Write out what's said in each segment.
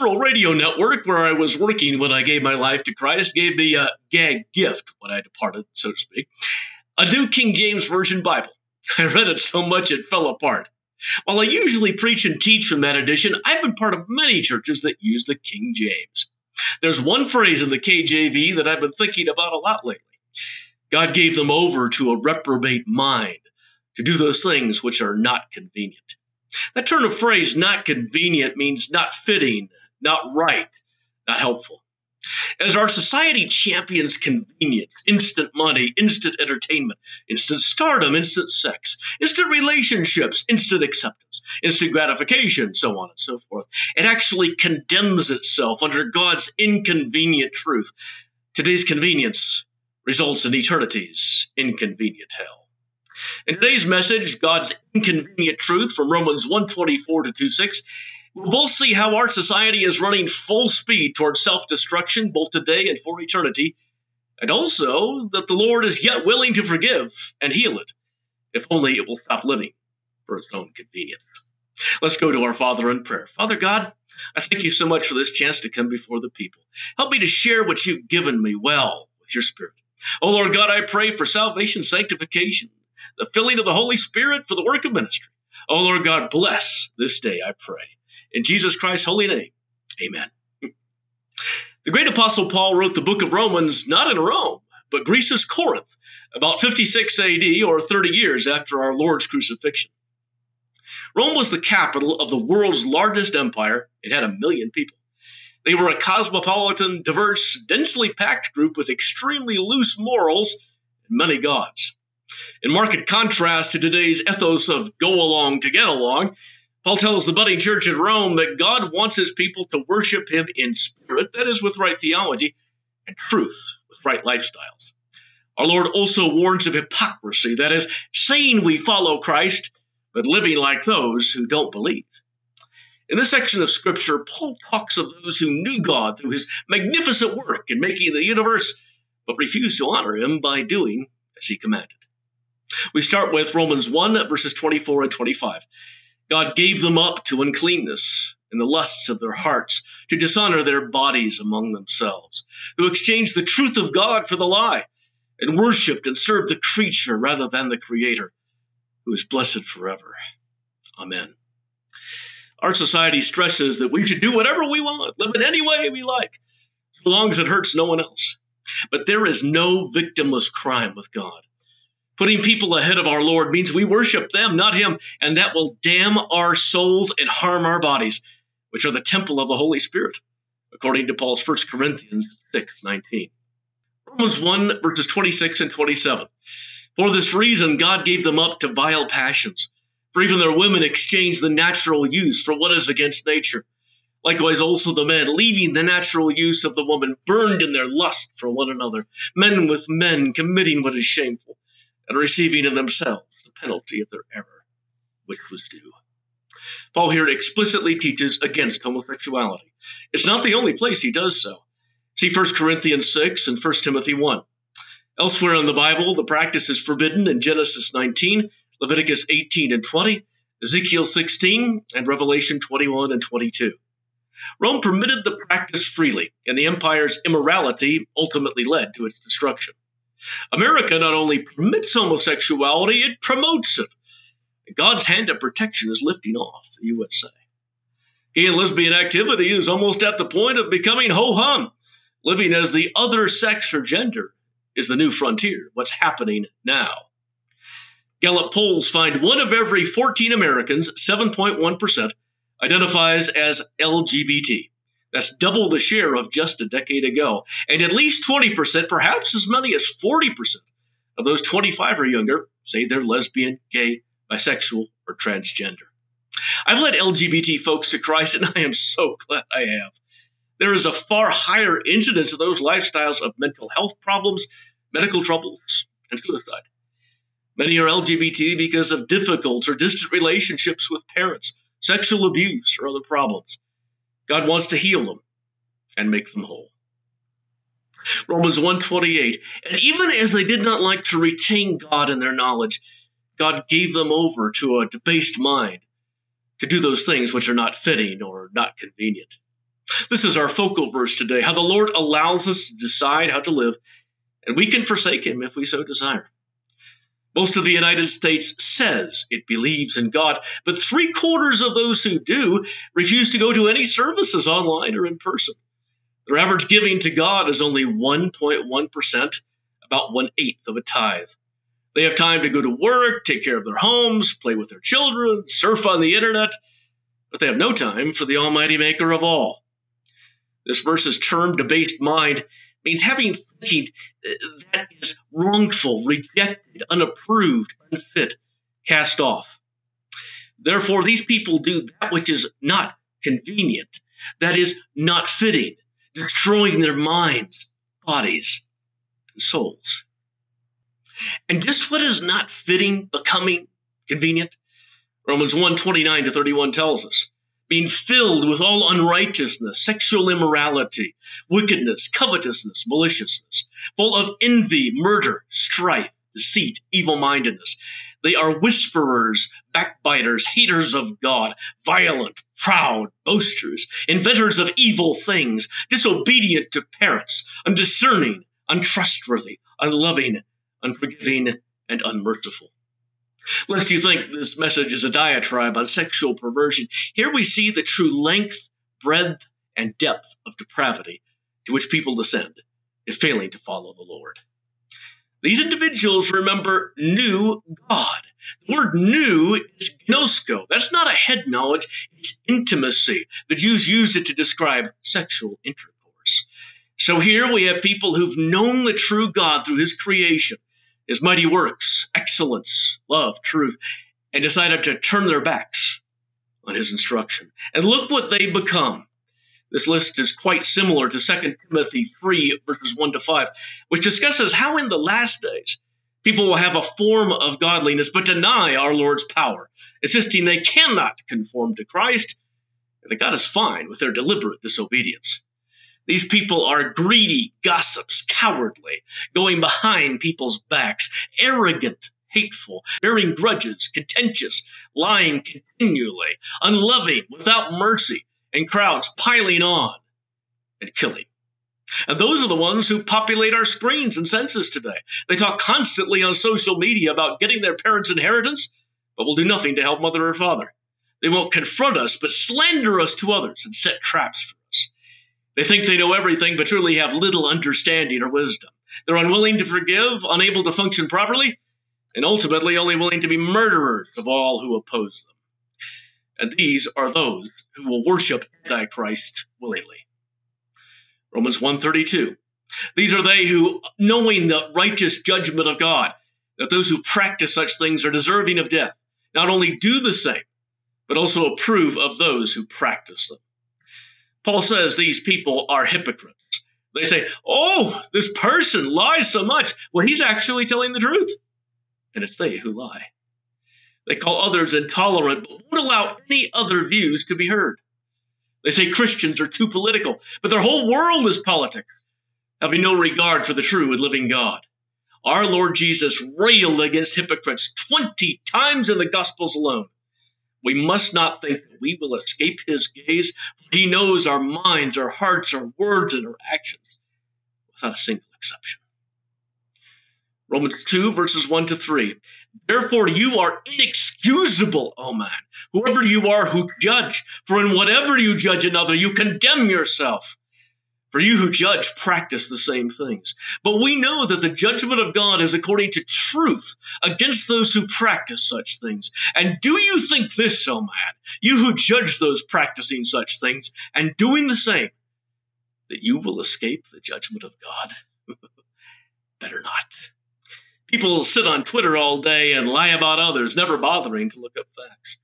liberal radio network where I was working when I gave my life to Christ gave me a gag gift when I departed, so to speak, a new King James Version Bible. I read it so much it fell apart. While I usually preach and teach from that edition, I've been part of many churches that use the King James. There's one phrase in the KJV that I've been thinking about a lot lately. God gave them over to a reprobate mind to do those things which are not convenient. That turn of phrase, not convenient, means not fitting, not right, not helpful. As our society champions convenience, instant money, instant entertainment, instant stardom, instant sex, instant relationships, instant acceptance, instant gratification, so on and so forth, it actually condemns itself under God's inconvenient truth. Today's convenience results in eternity's inconvenient hell. In today's message, God's inconvenient truth from Romans 1:24 to 26, we'll both see how our society is running full speed toward self-destruction, both today and for eternity, and also that the Lord is yet willing to forgive and heal it, if only it will stop living for its own convenience. Let's go to our Father in prayer. Father God, I thank you so much for this chance to come before the people. Help me to share what you've given me well with your Spirit. Oh, Lord God, I pray for salvation, sanctification, the filling of the Holy Spirit for the work of ministry. Oh, Lord God, bless this day, I pray. In Jesus Christ's holy name, amen. The great apostle Paul wrote the book of Romans not in Rome, but Greece's Corinth, about 56 AD or 30 years after our Lord's crucifixion. Rome was the capital of the world's largest empire. It had 1 million people. They were a cosmopolitan, diverse, densely packed group with extremely loose morals and many gods. In marked contrast to today's ethos of go along to get along, Paul tells the budding church at Rome that God wants his people to worship him in spirit, that is, with right theology, and truth, with right lifestyles. Our Lord also warns of hypocrisy, that is, saying we follow Christ, but living like those who don't believe. In this section of Scripture, Paul talks of those who knew God through his magnificent work in making the universe, but refused to honor him by doing as he commanded. We start with Romans 1, verses 24 and 25. God gave them up to uncleanness and the lusts of their hearts, to dishonor their bodies among themselves, who exchanged the truth of God for the lie, and worshipped and served the creature rather than the Creator, who is blessed forever. Amen. Our society stresses that we should do whatever we want, live in any way we like, so long as it hurts no one else. But there is no victimless crime with God. Putting people ahead of our Lord means we worship them, not him, and that will damn our souls and harm our bodies, which are the temple of the Holy Spirit, according to Paul's 1 Corinthians 6:19. Romans 1, verses 26 and 27. For this reason, God gave them up to vile passions, for even their women exchanged the natural use for what is against nature. Likewise, also the men, leaving the natural use of the woman, burned in their lust for one another, men with men, committing what is shameful, and receiving in themselves the penalty of their error, which was due. Paul here explicitly teaches against homosexuality. It's not the only place he does so. See 1 Corinthians 6 and 1 Timothy 1. Elsewhere in the Bible, the practice is forbidden in Genesis 19, Leviticus 18 and 20, Ezekiel 16, and Revelation 21 and 22. Rome permitted the practice freely, and the empire's immorality ultimately led to its destruction. America not only permits homosexuality, it promotes it. God's hand of protection is lifting off the USA. Gay and lesbian activity is almost at the point of becoming ho-hum. Living as the other sex or gender is the new frontier, what's happening now. Gallup polls find one of every 14 Americans, 7.1%, identifies as LGBT. That's double the share of just a decade ago. And at least 20%, perhaps as many as 40%, of those 25 or younger say they're lesbian, gay, bisexual, or transgender. I've led LGBT folks to Christ, and I am so glad I have. There is a far higher incidence of those lifestyles of mental health problems, medical troubles, and suicide. Many are LGBT because of difficult or distant relationships with parents, sexual abuse, or other problems. God wants to heal them and make them whole. Romans 1:28, and even as they did not like to retain God in their knowledge, God gave them over to a debased mind to do those things which are not fitting or not convenient. This is our focal verse today, how the Lord allows us to decide how to live, and we can forsake him if we so desire. Most of the United States says it believes in God, but 3/4 of those who do refuse to go to any services online or in person. Their average giving to God is only 1.1%, about 1/8 of a tithe. They have time to go to work, take care of their homes, play with their children, surf on the internet, but they have no time for the almighty maker of all. This verse's term, debased mind, means having thinking that is wrongful, rejected, unapproved, unfit, cast off. Therefore, these people do that which is not convenient, that is not fitting, destroying their minds, bodies, and souls. And just what is not fitting, becoming convenient? Romans 1:29-31 tells us, being filled with all unrighteousness, sexual immorality, wickedness, covetousness, maliciousness, full of envy, murder, strife, deceit, evil-mindedness. They are whisperers, backbiters, haters of God, violent, proud, boasters, inventors of evil things, disobedient to parents, undiscerning, untrustworthy, unloving, unforgiving, and unmerciful. Lest you think this message is a diatribe on sexual perversion, here we see the true length, breadth, and depth of depravity to which people descend if failing to follow the Lord. These individuals, remember, knew God. The word knew is gnosko. That's not a head knowledge, it's intimacy. The Jews used it to describe sexual intercourse. So here we have people who've known the true God through his creation, his mighty works, excellence, love, truth, and decided to turn their backs on his instruction. And look what they become. This list is quite similar to 2 Timothy 3:1-5, which discusses how in the last days people will have a form of godliness but deny our Lord's power, insisting they cannot conform to Christ, and that God is fine with their deliberate disobedience. These people are greedy, gossips, cowardly, going behind people's backs, arrogant, hateful, bearing grudges, contentious, lying continually, unloving, without mercy, and crowds piling on and killing. And those are the ones who populate our screens and senses today. They talk constantly on social media about getting their parents' inheritance, but will do nothing to help mother or father. They won't confront us, but slander us to others and set traps for us. They think they know everything, but truly have little understanding or wisdom. They're unwilling to forgive, unable to function properly, and ultimately only willing to be murderers of all who oppose them. And these are those who will worship Antichrist willingly. Romans 1:32. These are they who, knowing the righteous judgment of God, that those who practice such things are deserving of death, not only do the same, but also approve of those who practice them. Paul says these people are hypocrites. They say, oh, this person lies so much. Well, he's actually telling the truth. And it's they who lie. They call others intolerant, but won't allow any other views to be heard. They say Christians are too political, but their whole world is politics, having no regard for the true and living God. Our Lord Jesus railed against hypocrites 20 times in the Gospels alone. We must not think that we will escape his gaze, for he knows our minds, our hearts, our words, and our actions, without a single exception. Romans 2:1-3. Therefore you are inexcusable, O man, whoever you are who judge, for in whatever you judge another, you condemn yourself. For you who judge practice the same things. But we know that the judgment of God is according to truth against those who practice such things. And do you think this, O man, you who judge those practicing such things and doing the same, that you will escape the judgment of God? Better not. People sit on Twitter all day and lie about others, never bothering to look up facts.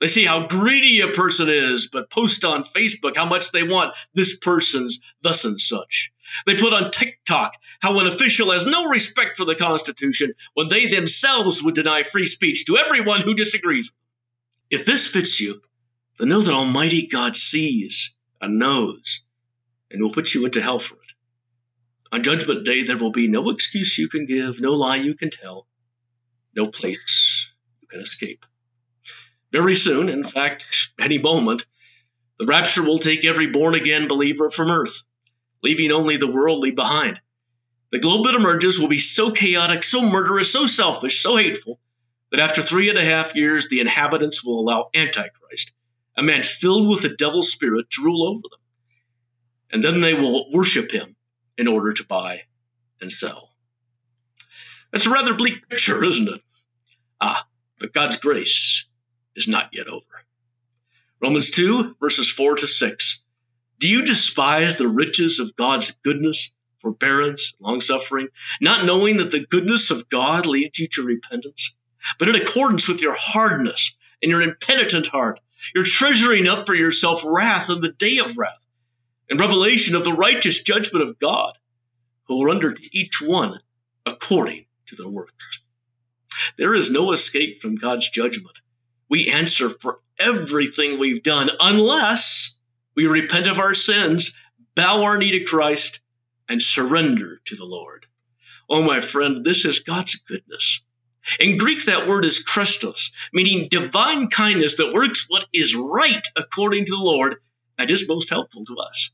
They see how greedy a person is, but post on Facebook how much they want this person's thus and such. They put on TikTok how an official has no respect for the Constitution when they themselves would deny free speech to everyone who disagrees. If this fits you, then know that Almighty God sees and knows and will put you into hell for it. On Judgment Day, there will be no excuse you can give, no lie you can tell, no place you can escape. Very soon, in fact, any moment, The rapture will take every born-again believer from earth, leaving only the worldly behind. The globe that emerges will be so chaotic, so murderous, so selfish, so hateful, that after 3.5 years, the inhabitants will allow Antichrist, a man filled with the devil's spirit, to rule over them. And then they will worship him in order to buy and sell. That's a rather bleak picture, isn't it? But God's grace is not yet over. Romans 2, verses 4 to 6. Do you despise the riches of God's goodness, forbearance, long-suffering, not knowing that the goodness of God leads you to repentance? But in accordance with your hardness and your impenitent heart, you're treasuring up for yourself wrath in the day of wrath and revelation of the righteous judgment of God, who will render to each one according to their works. There is no escape from God's judgment. We answer for everything we've done unless we repent of our sins, bow our knee to Christ, and surrender to the Lord. Oh, my friend, this is God's goodness. In Greek, that word is krestos, meaning divine kindness that works what is right according to the Lord and is most helpful to us.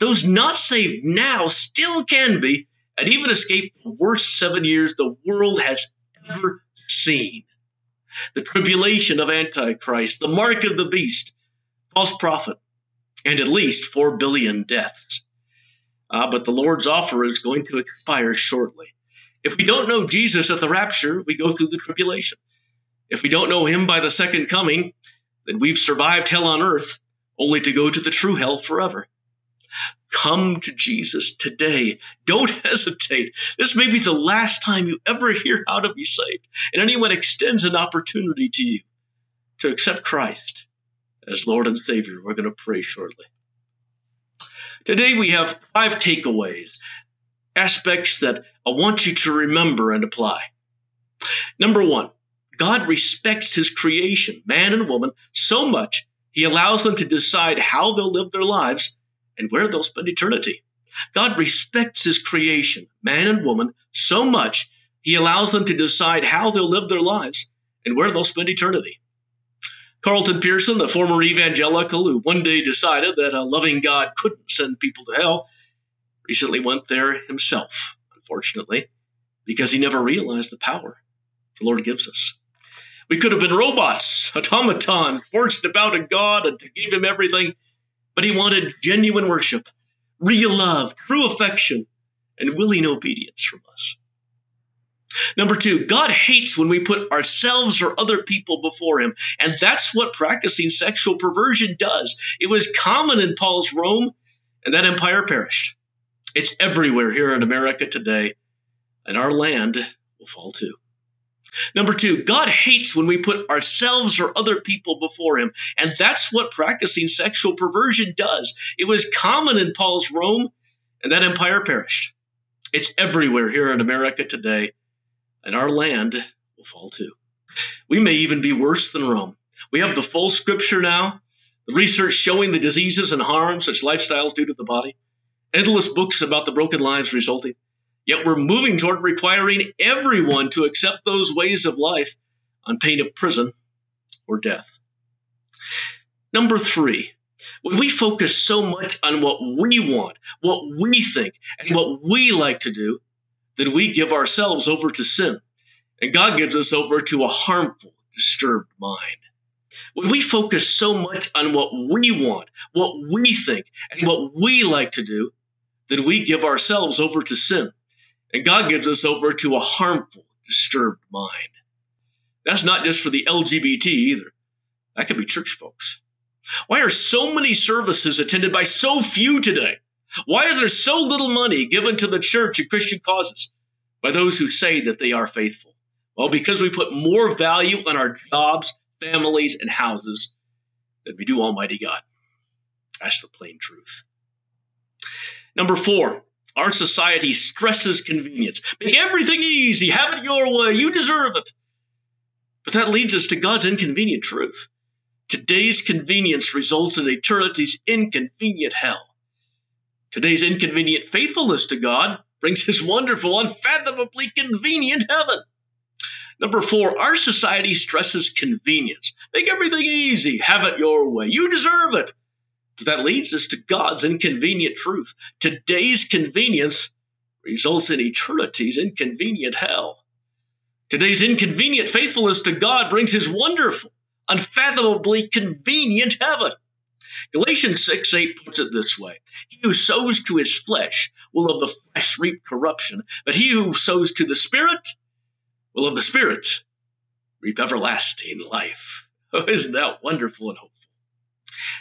Those not saved now still can be and even escape the worst 7 years the world has ever seen. The tribulation of Antichrist, the mark of the beast, false prophet, and at least 4 billion deaths. But the Lord's offer is going to expire shortly. If we don't know Jesus at the rapture, we go through the tribulation. If we don't know him by the second coming, then we've survived hell on earth only to go to the true hell forever. Come to Jesus today. Don't hesitate. This may be the last time you ever hear how to be saved, and anyone extends an opportunity to you to accept Christ as Lord and Savior. We're going to pray shortly. Today we have 5 takeaways, aspects that I want you to remember and apply. Number 1, God respects his creation, man and woman, so much he allows them to decide how they'll live their lives and where they'll spend eternity. God respects his creation, man and woman, so much he allows them to decide how they'll live their lives and where they'll spend eternity. Carlton Pearson, a former evangelical who one day decided that a loving God couldn't send people to hell, recently went there himself, unfortunately, because he never realized the power the Lord gives us. We could have been robots, automaton, forced about a God and to give him everything, but he wanted genuine worship, real love, true affection, and willing obedience from us. Number 2, God hates when we put ourselves or other people before him, and that's what practicing sexual perversion does. It was common in Paul's Rome, and that empire perished. It's everywhere here in America today, and our land will fall too. Number 2, God hates when we put ourselves or other people before him, and that's what practicing sexual perversion does. It was common in Paul's Rome, and that empire perished. It's everywhere here in America today, and our land will fall too. We may even be worse than Rome. We have the full scripture now, the research showing the diseases and harms such lifestyles do to the body, endless books about the broken lives resulting. Yet we're moving toward requiring everyone to accept those ways of life on pain of prison or death. Number 3, when we focus so much on what we want, what we think, and what we like to do, then we give ourselves over to sin, and God gives us over to a harmful, disturbed mind. When we focus so much on what we want, what we think, and what we like to do, then we give ourselves over to sin, and God gives us over to a harmful, disturbed mind. That's not just for the LGBT either. That could be church folks. Why are so many services attended by so few today? Why is there so little money given to the church and Christian causes by those who say that they are faithful? Well, because we put more value on our jobs, families, and houses than we do Almighty God. That's the plain truth. Number 4, our society stresses convenience. Make everything easy. Have it your way. You deserve it. But that leads us to God's inconvenient truth. Today's convenience results in eternity's inconvenient hell. Today's inconvenient faithfulness to God brings his wonderful, unfathomably convenient heaven. Number 4, our society stresses convenience. Make everything easy. Have it your way. You deserve it. that leads us to God's inconvenient truth. Today's convenience results in eternity's inconvenient hell. Today's inconvenient faithfulness to God brings his wonderful, unfathomably convenient heaven. Galatians 6:8 puts it this way: he who sows to his flesh will of the flesh reap corruption, but he who sows to the Spirit will of the Spirit reap everlasting life. Oh, isn't that wonderful and hopeful?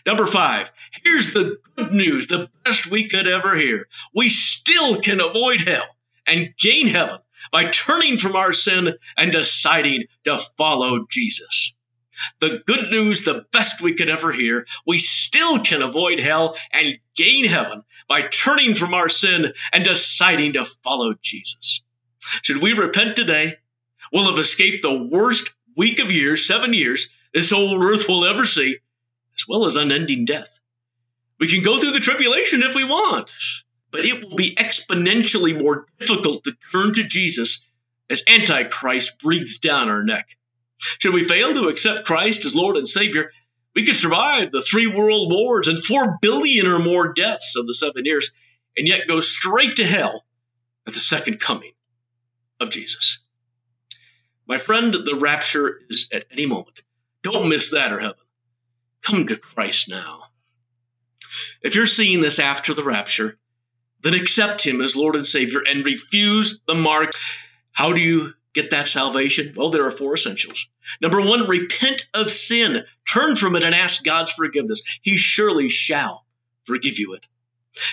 Number 5, here's the good news, the best we could ever hear. We still can avoid hell and gain heaven by turning from our sin and deciding to follow Jesus. The good news, the best we could ever hear. We still can avoid hell and gain heaven by turning from our sin and deciding to follow Jesus. Should we repent today, we'll have escaped the worst week of years, 7 years, this whole earth will ever see, as well as unending death. We can go through the tribulation if we want, but it will be exponentially more difficult to turn to Jesus as Antichrist breathes down our neck. Should we fail to accept Christ as Lord and Savior, we could survive the 3 world wars and 4 billion or more deaths of the 7 years, and yet go straight to hell at the second coming of Jesus. My friend, the rapture is at any moment. Don't miss that or heaven. Come to Christ now. If you're seeing this after the rapture, then accept him as Lord and Savior and refuse the mark. How do you get that salvation? Well, there are 4 essentials. Number 1, repent of sin. Turn from it and ask God's forgiveness. He surely shall forgive you it.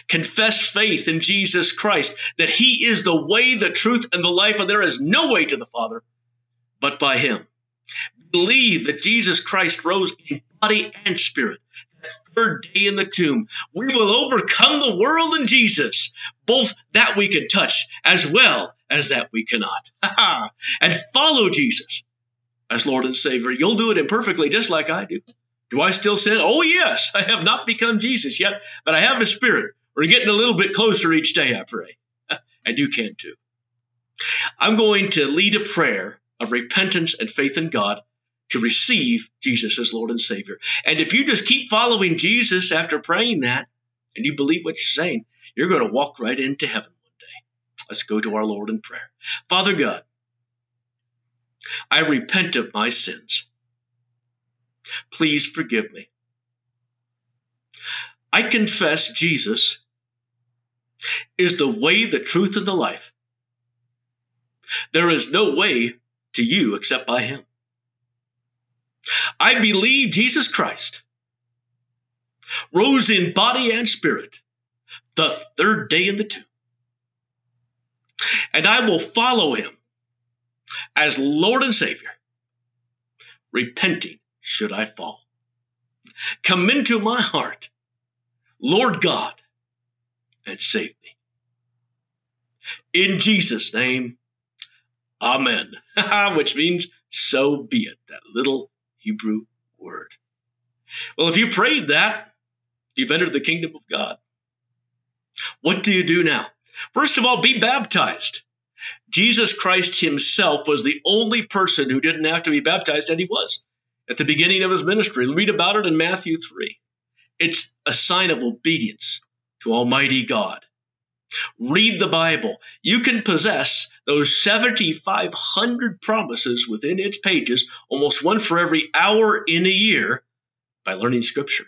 Confess faith in Jesus Christ, that he is the way, the truth, and the life, and there is no way to the Father but by him. Believe that Jesus Christ rose in body and spirit that 3rd day in the tomb. We will overcome the world in Jesus, both that we can touch as well as that we cannot. And follow Jesus as Lord and Savior. You'll do it imperfectly, just like I do. Do I still sin? Oh, yes. I have not become Jesus yet, but I have his spirit. We're getting a little bit closer each day, I pray. And you can too. I'm going to lead a prayer of repentance and faith in God to receive Jesus as Lord and Savior. And if you just keep following Jesus after praying that, and you believe what you're saying, you're going to walk right into heaven one day. Let's go to our Lord in prayer. Father God, I repent of my sins. Please forgive me. I confess Jesus is the way, the truth, and the life. There is no way to you except by him. I believe Jesus Christ rose in body and spirit the 3rd day in the tomb, and I will follow him as Lord and Savior, repenting should I fall. Come into my heart, Lord God, and save me. In Jesus' name, amen, which means so be it, that little Hebrew word. Well, if you prayed that, you've entered the kingdom of God. What do you do now? First of all, be baptized. Jesus Christ himself was the only person who didn't have to be baptized, and he was at the beginning of his ministry. Read about it in Matthew 3. It's a sign of obedience to Almighty God. Read the Bible. You can possess those 7,500 promises within its pages, almost one for every hour in a year, by learning Scripture.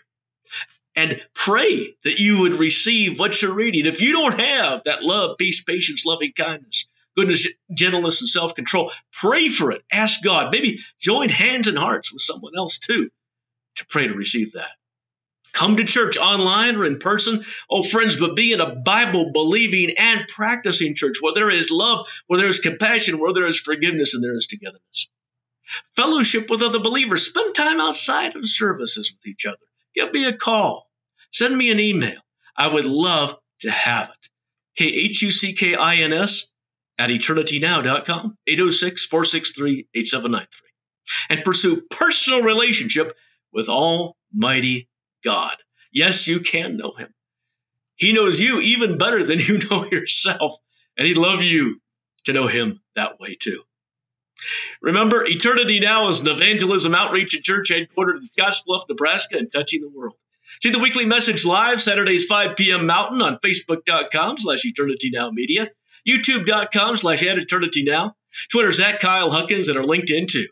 And pray that you would receive what you're reading. If you don't have that love, peace, patience, loving kindness, goodness, gentleness, and self-control, pray for it. Ask God. Maybe join hands and hearts with someone else too to pray to receive that. Come to church online or in person. Oh, friends, but be in a Bible-believing and practicing church where there is love, where there is compassion, where there is forgiveness, and there is togetherness. Fellowship with other believers. Spend time outside of services with each other. Give me a call. Send me an email. I would love to have it. KHUCKINS@EternityNow.com, 806-463-8793. And pursue personal relationship with Almighty God. Yes, you can know him. He knows you even better than you know yourself, and he'd love you to know him that way too. Remember, Eternity Now is an evangelism outreach at church headquartered in Scottsbluff, Nebraska, and touching the world. See the weekly message live Saturdays 5 p.m. Mountain on Facebook.com/EternityNowMedia, YouTube.com/@EternityNow, Twitter's @KyleHuckins, and our LinkedIn too.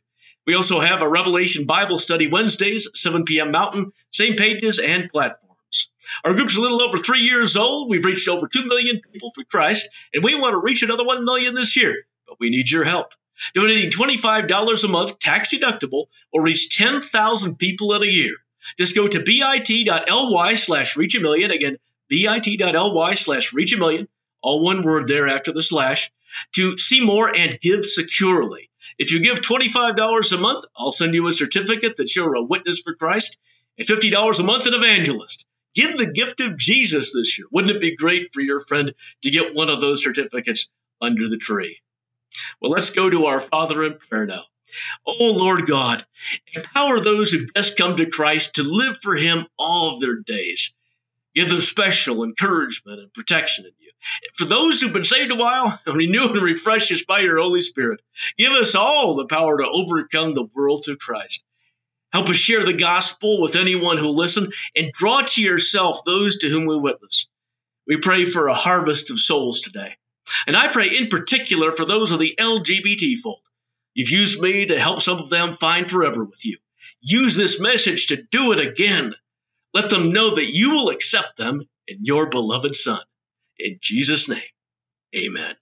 We also have a Revelation Bible study Wednesdays, 7 p.m. Mountain, same pages and platforms. Our group's a little over 3 years old. We've reached over 2 million people for Christ, and we want to reach another 1 million this year, but we need your help. Donating $25 a month, tax deductible, will reach 10,000 people in a year. Just go to bit.ly/reach-a-million. Again, bit.ly/reach-a-million, all one word there after the slash, to see more and give securely. If you give $25 a month, I'll send you a certificate that you're a witness for Christ, and $50 a month, an evangelist. Give the gift of Jesus this year. Wouldn't it be great for your friend to get one of those certificates under the tree? Well, let's go to our Father in prayer now. Oh, Lord God, empower those who've just come to Christ to live for him all of their days. Give them special encouragement and protection in you. For those who've been saved a while, renew and refresh us by your Holy Spirit. Give us all the power to overcome the world through Christ. Help us share the gospel with anyone who listens, and draw to yourself those to whom we witness. We pray for a harvest of souls today. And I pray in particular for those of the LGBT fold. You've used me to help some of them find forever with you. Use this message to do it again. Let them know that you will accept them in your beloved Son. In Jesus' name, amen.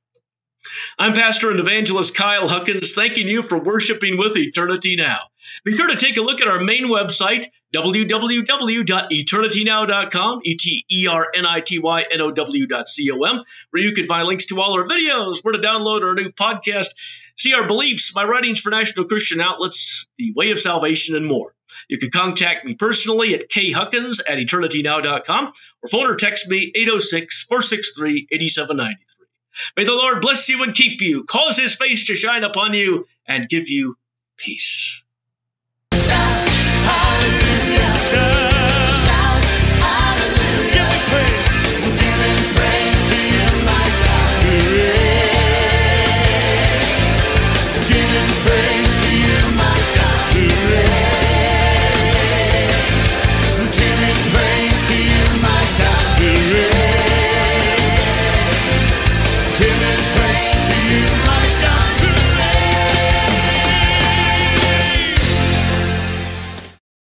I'm Pastor and Evangelist Kyle Huckins, thanking you for worshiping with Eternity Now. Be sure to take a look at our main website, www.EternityNow.com, EternityNow.com, where you can find links to all our videos, where to download our new podcast, see our beliefs, my writings for National Christian Outlets, The Way of Salvation, and more. You can contact me personally at khuckins@EternityNow.com, or phone or text me 806-463-8793. May the Lord bless you and keep you, cause his face to shine upon you, and give you peace. Hallelujah.